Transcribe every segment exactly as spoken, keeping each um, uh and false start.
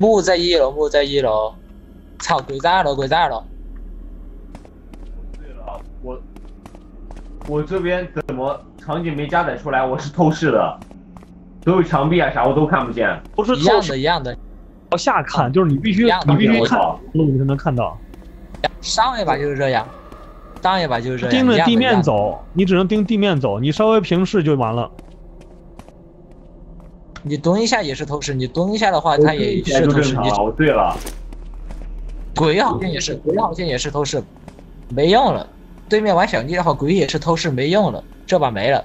木在一楼，木在一楼。操，鬼在二楼，鬼在二楼。对了，我我这边怎么场景没加载出来？我是透视的，所有墙壁啊啥我都看不见。不是一样的，一样的。往下看，就是你必须你必须看路你才能看到。上一把就是这样。 上一把就是盯着地面走，你只能盯地面走，你稍微平视就完了。你蹲一下也是透视，你蹲一下的话，它也是透视。哦，对了，鬼好像也是，鬼好像也是透视，没用了。对面玩小妮的话，鬼也是透视，没用了，这把没了。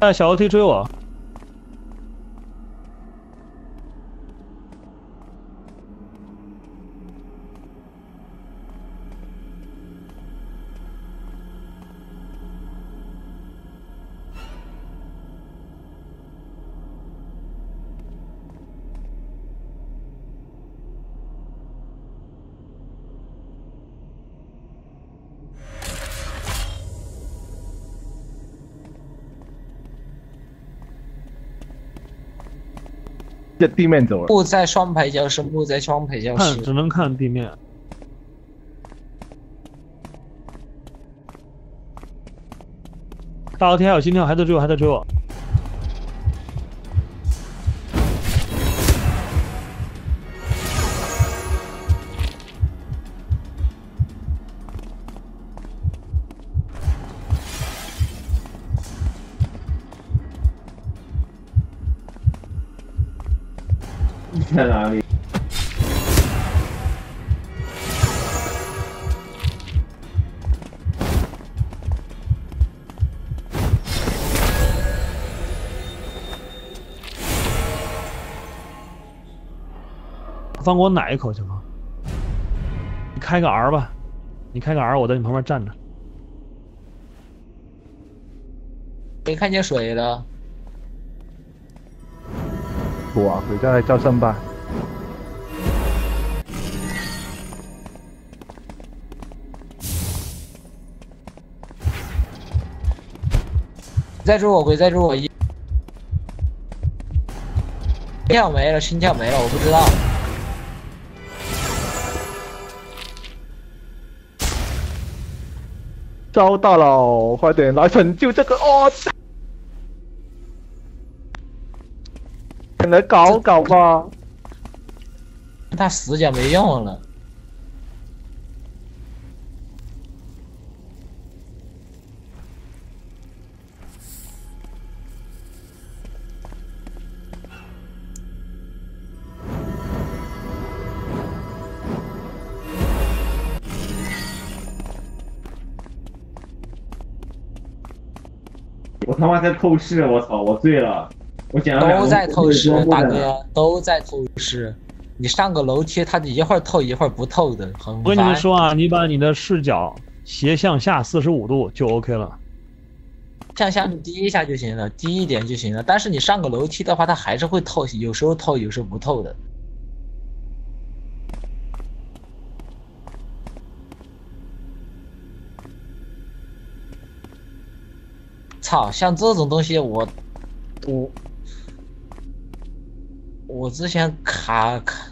哎，小楼梯追我。 在地面走了，木在双排教室，木在双排教室，看只能看地面。大楼梯还有心跳，还在追我，还在追我。在哪里？放过我奶一口行吗？你开个 R 吧，你开个 R， 我在你旁边站着。没看见水了。 我回家来叫上吧。再追我，鬼再追我一。心跳没了，心跳没了，我不知道。遭到了，快点来拯救这个哦！ 来搞搞吧，他死角没用了。我他妈在透视，我操，我醉了。 我都在透视，大哥都在透视。你上个楼梯，它一会儿透一会儿不透的，很烦。我跟你们说啊，你把你的视角斜向下四十五度就 OK 了，向下低一下就行了，低一点就行了。但是你上个楼梯的话，它还是会透，有时候透，有时候不透的。操，像这种东西我，我。 我之前卡卡，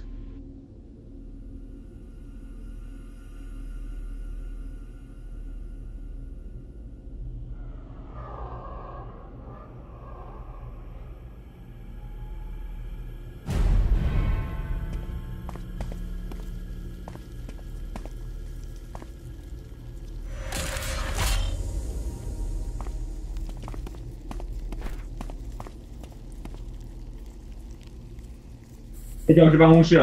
这就是办公室。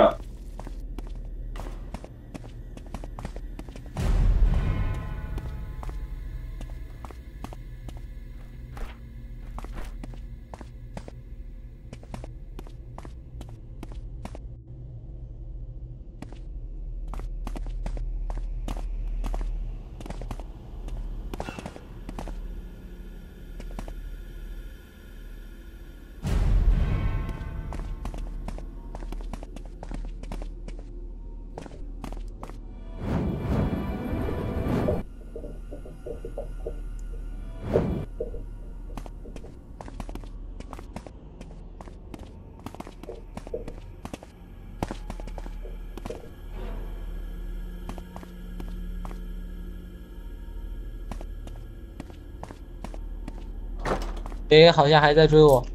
谁好像还在追我。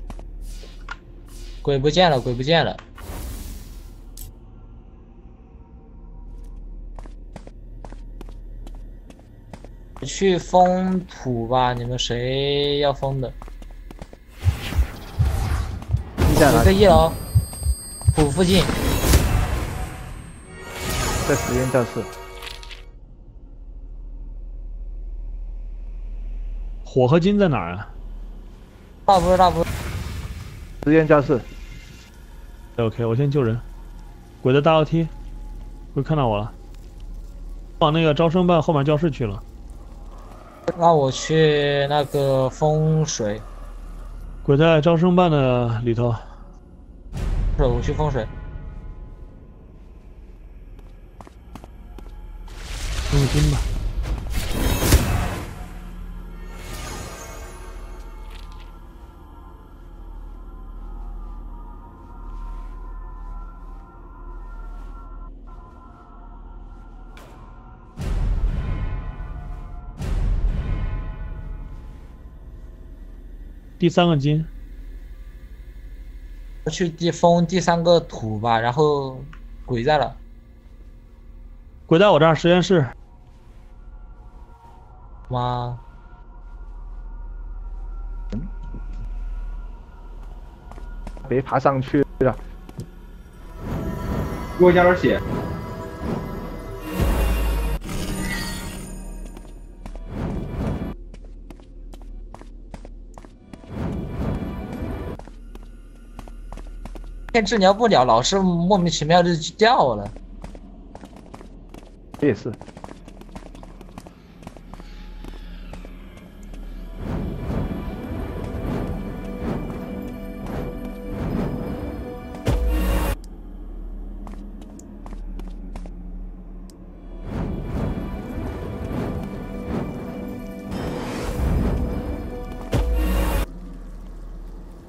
鬼不见了，鬼不见了。去封土吧，你们谁要封的？我在一楼，土附近，在实验教室。 火合金在哪儿啊？大波大波，实验教室。OK， 我先救人。鬼在大楼梯，鬼看到我了，往那个招生办后面教室去了。那我去那个风水。鬼在招生办的里头。是，我去风水。入金吧。 第三个金，我去地封第三个土吧，然后鬼在了，鬼在我这儿实验室。妈，别爬上去了，给我加点血。 治疗不了，老是莫名其妙就掉了。这也是。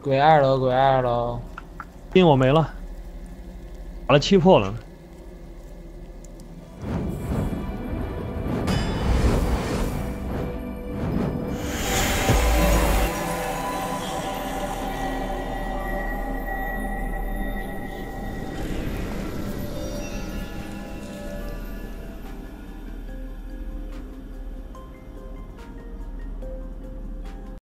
鬼二楼，鬼二楼。 兵我没了，打了七破了。